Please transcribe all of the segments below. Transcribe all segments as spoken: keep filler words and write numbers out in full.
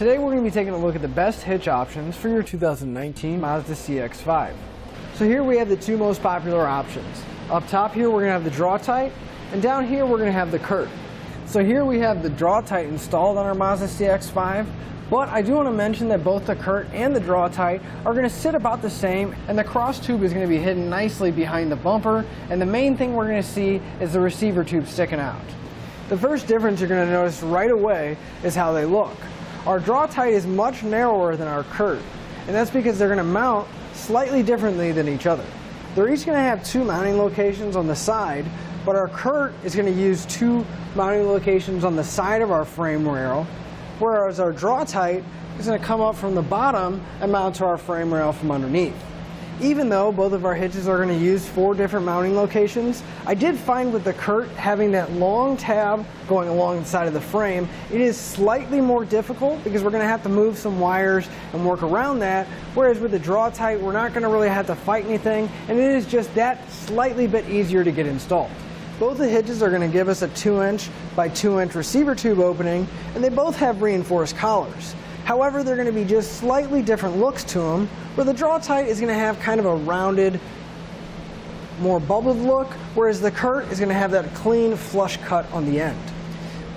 Today we're going to be taking a look at the best hitch options for your two thousand nineteen Mazda C X five. So here we have the two most popular options. Up top here we're going to have the Draw-Tite, and down here we're going to have the Curt. So here we have the Draw-Tite installed on our Mazda C X five, but I do want to mention that both the Curt and the Draw-Tite are going to sit about the same, and the cross tube is going to be hidden nicely behind the bumper, and the main thing we're going to see is the receiver tube sticking out. The first difference you're going to notice right away is how they look. Our Draw-Tite is much narrower than our Curt, and that's because they're going to mount slightly differently than each other. They're each going to have two mounting locations on the side, but our Curt is going to use two mounting locations on the side of our frame rail, whereas our Draw-Tite is going to come up from the bottom and mount to our frame rail from underneath. Even though both of our hitches are going to use four different mounting locations, I did find with the Curt having that long tab going along the side of the frame, it is slightly more difficult because we're going to have to move some wires and work around that, whereas with the Draw-Tite, we're not going to really have to fight anything, and it is just that slightly bit easier to get installed. Both the hitches are going to give us a two inch by two inch receiver tube opening, and they both have reinforced collars. However, they're going to be just slightly different looks to them, where the Draw-Tite is going to have kind of a rounded, more bubbled look, whereas the Curt is going to have that clean, flush cut on the end.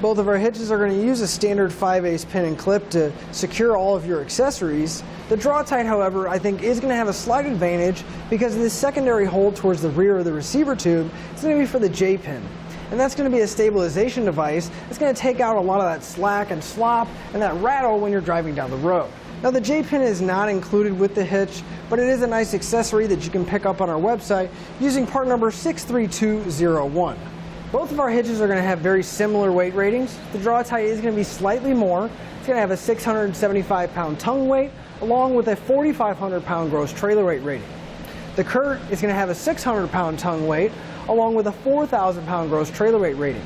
Both of our hitches are going to use a standard five eighths pin and clip to secure all of your accessories. The Draw-Tite, however, I think is going to have a slight advantage because of this secondary hole towards the rear of the receiver tube. It's going to be for the J-pin. And that's going to be a stabilization device that's going to take out a lot of that slack and slop and that rattle when you're driving down the road. Now the J-pin is not included with the hitch, but it is a nice accessory that you can pick up on our website using part number six three two zero one. Both of our hitches are going to have very similar weight ratings. The Draw-Tite is going to be slightly more. It's going to have a six hundred seventy-five pound tongue weight along with a forty-five hundred pound gross trailer weight rating. The Curt is going to have a six hundred pound tongue weight along with a four thousand pound gross trailer weight rating.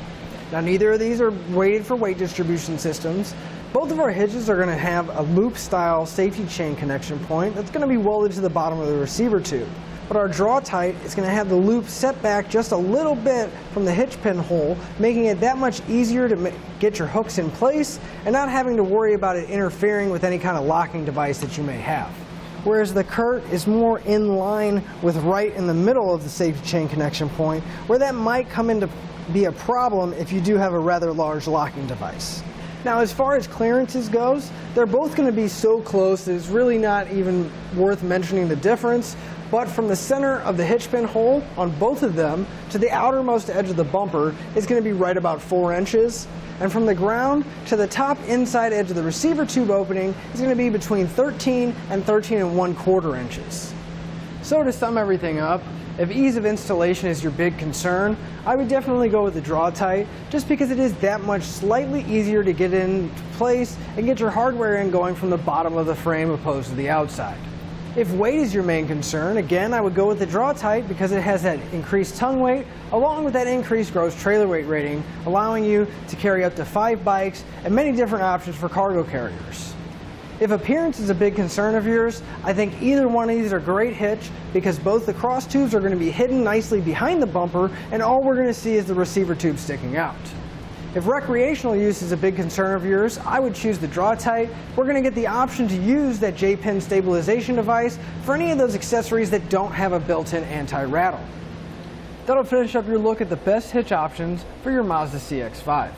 Now neither of these are weighted for weight distribution systems. Both of our hitches are going to have a loop style safety chain connection point that's going to be welded to the bottom of the receiver tube. But our Draw-Tite is going to have the loop set back just a little bit from the hitch pin hole, making it that much easier to get your hooks in place and not having to worry about it interfering with any kind of locking device that you may have. Whereas the Curt is more in line with right in the middle of the safety chain connection point, where that might come into be a problem if you do have a rather large locking device. Now as far as clearances goes, they're both going to be so close that it's really not even worth mentioning the difference, but from the center of the hitch pin hole on both of them to the outermost edge of the bumper is going to be right about four inches. And from the ground to the top inside edge of the receiver tube opening is going to be between thirteen and thirteen and one quarter inches. So to sum everything up, if ease of installation is your big concern, I would definitely go with the Draw-Tite just because it is that much slightly easier to get in place and get your hardware in going from the bottom of the frame opposed to the outside. If weight is your main concern, again, I would go with the Draw-Tite because it has that increased tongue weight along with that increased gross trailer weight rating, allowing you to carry up to five bikes and many different options for cargo carriers. If appearance is a big concern of yours, I think either one of these are great hitch because both the cross tubes are going to be hidden nicely behind the bumper and all we're going to see is the receiver tube sticking out. If recreational use is a big concern of yours, I would choose the Draw-Tite. We're going to get the option to use that J-pin stabilization device for any of those accessories that don't have a built-in anti-rattle. That'll finish up your look at the best hitch options for your Mazda C X five.